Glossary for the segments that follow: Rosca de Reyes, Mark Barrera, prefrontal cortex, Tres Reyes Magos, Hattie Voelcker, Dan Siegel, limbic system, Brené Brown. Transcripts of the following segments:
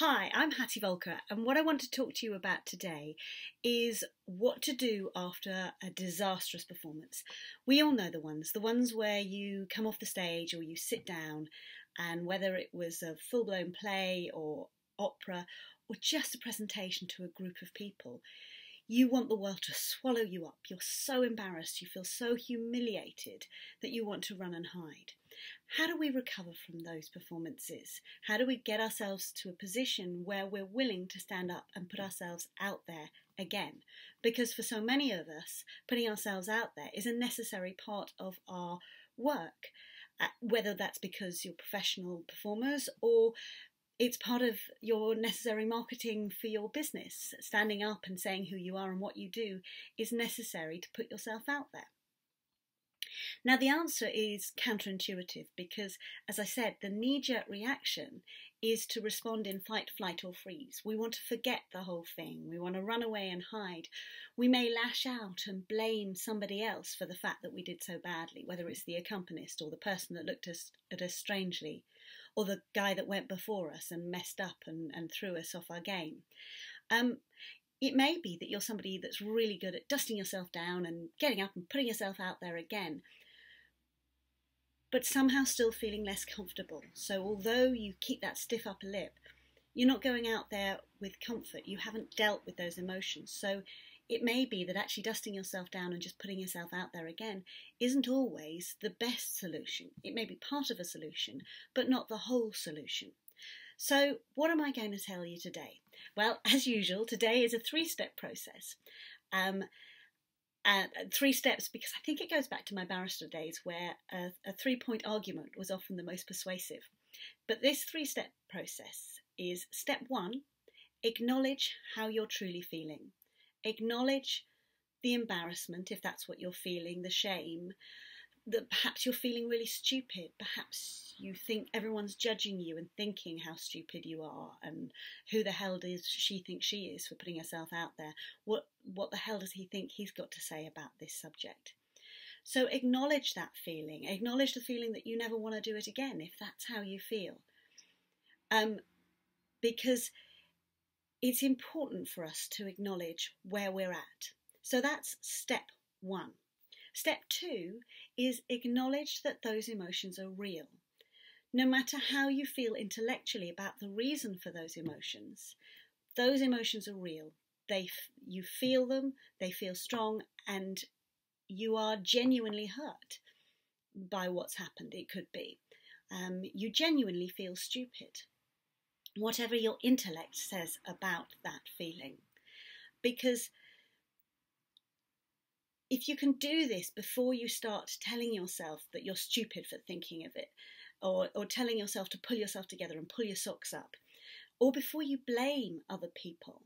Hi, I'm Hattie Voelcker, and what I want to talk to you about today is what to do after a disastrous performance. We all know the ones where you come off the stage or you sit down, and whether it was a full-blown play or opera or just a presentation to a group of people, you want the world to swallow you up. You're so embarrassed, you feel so humiliated that you want to run and hide. How do we recover from those performances? How do we get ourselves to a position where we're willing to stand up and put ourselves out there again? Because for so many of us, putting ourselves out there is a necessary part of our work, whether that's because you're professional performers or it's part of your necessary marketing for your business. Standing up and saying who you are and what you do is necessary to put yourself out there. Now, the answer is counterintuitive because, as I said, the knee-jerk reaction is to respond in fight, flight or freeze. We want to forget the whole thing. We want to run away and hide. We may lash out and blame somebody else for the fact that we did so badly, whether it's the accompanist or the person that looked at us strangely or the guy that went before us and messed up and threw us off our game. It may be that you're somebody that's really good at dusting yourself down and getting up and putting yourself out there again, but somehow still feeling less comfortable. So although you keep that stiff upper lip, you're not going out there with comfort. You haven't dealt with those emotions. So it may be that actually dusting yourself down and just putting yourself out there again isn't always the best solution. It may be part of a solution, but not the whole solution. So what am I going to tell you today? Well, as usual, today is a three-step process. Three steps because I think it goes back to my barrister days where a three-point argument was often the most persuasive. But this three-step process is step one, acknowledge how you're truly feeling. Acknowledge the embarrassment, if that's what you're feeling, the shame, that perhaps you're feeling really stupid. Perhaps you think everyone's judging you and thinking how stupid you are and who the hell does she think she is for putting herself out there? What the hell does he think he's got to say about this subject? So acknowledge that feeling. Acknowledge the feeling that you never want to do it again if that's how you feel. Because it's important for us to acknowledge where we're at. So that's step one. Step two is acknowledge that those emotions are real. No matter how you feel intellectually about the reason for those emotions are real. You feel them, they feel strong, and you are genuinely hurt by what's happened, it could be. You genuinely feel stupid, whatever your intellect says about that feeling. Because if you can do this before you start telling yourself that you're stupid for thinking of it, or telling yourself to pull yourself together and pull your socks up, or before you blame other people,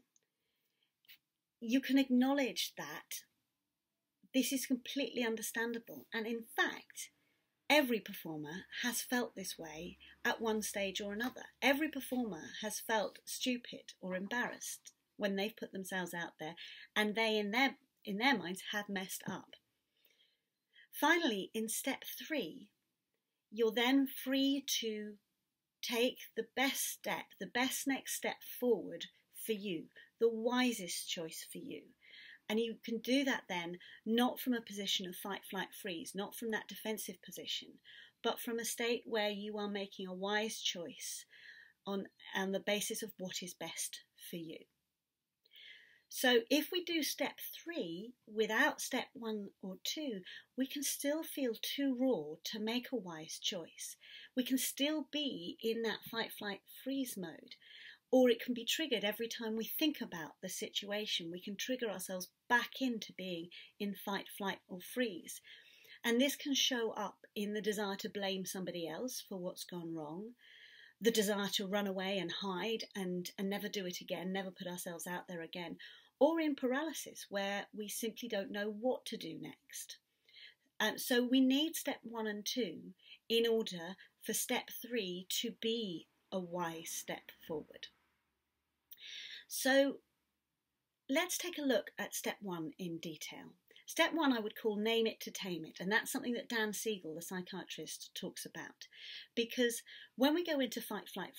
you can acknowledge that this is completely understandable. And in fact, every performer has felt this way at one stage or another. Every performer has felt stupid or embarrassed when they've put themselves out there and they, in their minds, have messed up. Finally, in step three, you're then free to take the best step, the best next step forward for you, the wisest choice for you. And you can do that then, not from a position of fight, flight, freeze, not from that defensive position, but from a state where you are making a wise choice on the basis of what is best for you. So if we do step three without step one or two, we can still feel too raw to make a wise choice. We can still be in that fight, flight, freeze mode, or it can be triggered every time we think about the situation. We can trigger ourselves back into being in fight, flight or freeze. And this can show up in the desire to blame somebody else for what's gone wrong, the desire to run away and hide and never do it again, never put ourselves out there again, or in paralysis where we simply don't know what to do next. So we need step one and two in order for step three to be a wise step forward. So let's take a look at step one in detail. Step one, I would call name it to tame it. And that's something that Dan Siegel, the psychiatrist, talks about. Because when we go into fight, flight,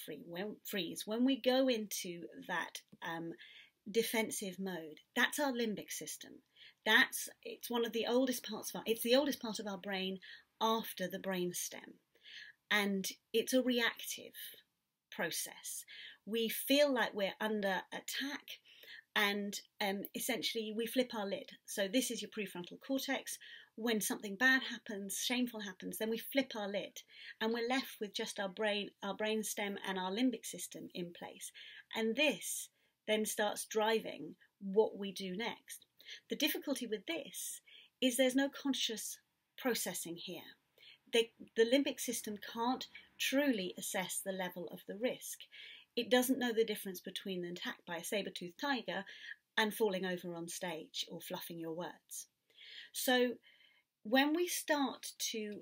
freeze, when we go into that defensive mode, that's our limbic system. It's one of the oldest parts of it's the oldest part of our brain after the brain stem. And it's a reactive process. We feel like we're under attack, and essentially we flip our lid. So this is your prefrontal cortex. When something bad happens, shameful happens, then we flip our lid and we're left with just our brain stem and our limbic system in place. And this then starts driving what we do next. The difficulty with this is there's no conscious processing here. The limbic system can't truly assess the level of the risk. It doesn't know the difference between an attack by a saber-toothed tiger and falling over on stage or fluffing your words. So when we start to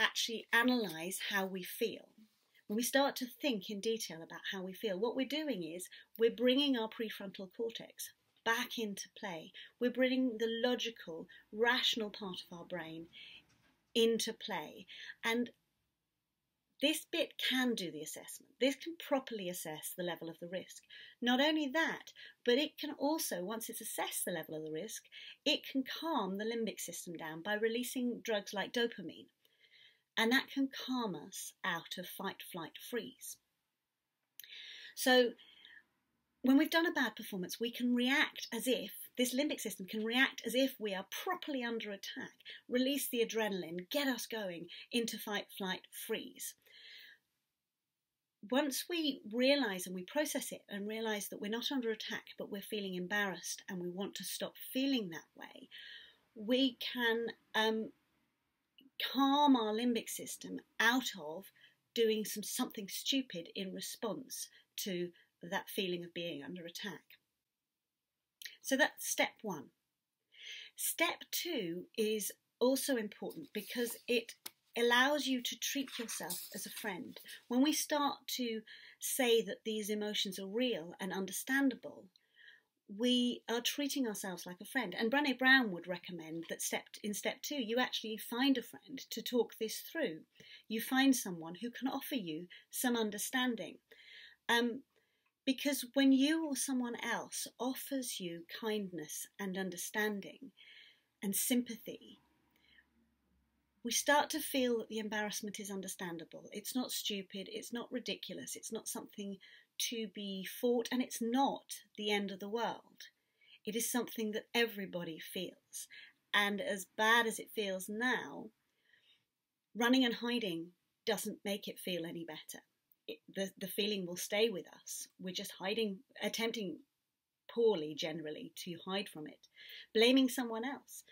actually analyse how we feel, when we start to think in detail about how we feel, what we're doing is we're bringing our prefrontal cortex back into play. We're bringing the logical, rational part of our brain into play. And this bit can do the assessment. This can properly assess the level of the risk. Not only that, but it can also, once it's assessed the level of the risk, it can calm the limbic system down by releasing drugs like dopamine. And that can calm us out of fight, flight, freeze. So when we've done a bad performance, we can react as if, this limbic system can react as if we are properly under attack, release the adrenaline, get us going into fight, flight, freeze. Once we realise and we process it and realise that we're not under attack, but we're feeling embarrassed and we want to stop feeling that way, we can calm our limbic system out of doing something stupid in response to that feeling of being under attack. So that's step one. Step two is also important because it allows you to treat yourself as a friend. When we start to say that these emotions are real and understandable, we are treating ourselves like a friend. And Brené Brown would recommend that in step two, you actually find a friend to talk this through. You find someone who can offer you some understanding. Because when you or someone else offers you kindness and understanding and sympathy, we start to feel that the embarrassment is understandable. It's not stupid, it's not ridiculous, it's not something to be fought, and it's not the end of the world. It is something that everybody feels. And as bad as it feels now, running and hiding doesn't make it feel any better. The feeling will stay with us. We're just hiding, attempting poorly generally to hide from it. Blaming someone else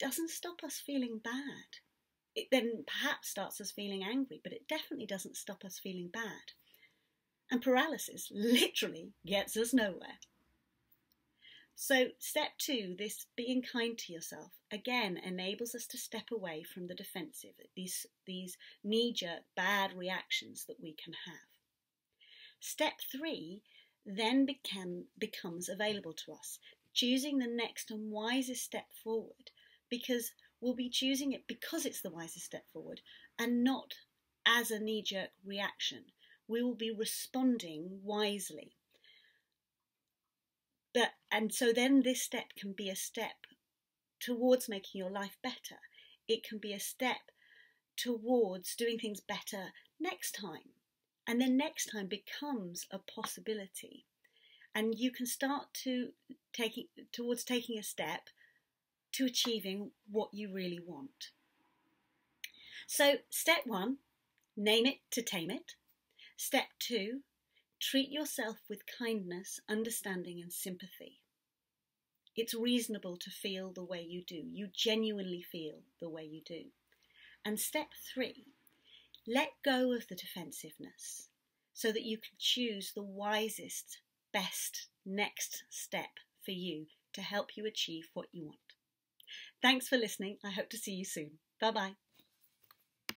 doesn't stop us feeling bad. It then perhaps starts us feeling angry, but it definitely doesn't stop us feeling bad. And paralysis literally gets us nowhere. So step two, this being kind to yourself, again, enables us to step away from the defensive, these knee-jerk bad reactions that we can have. Step three then becomes available to us, choosing the next and wisest step forward, because we'll be choosing it because it's the wisest step forward and not as a knee-jerk reaction. We will be responding wisely. And so then this step can be a step towards making your life better. It can be a step towards doing things better next time. And then next time becomes a possibility. And you can start to taking a step to achieving what you really want. So step one, name it to tame it. Step two, treat yourself with kindness, understanding and sympathy. It's reasonable to feel the way you do. You genuinely feel the way you do. And step three, let go of the defensiveness so that you can choose the wisest, best next step for you to help you achieve what you want. Thanks for listening. I hope to see you soon. Bye-bye.